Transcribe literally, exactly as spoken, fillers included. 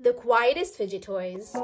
The quietest fidget toys.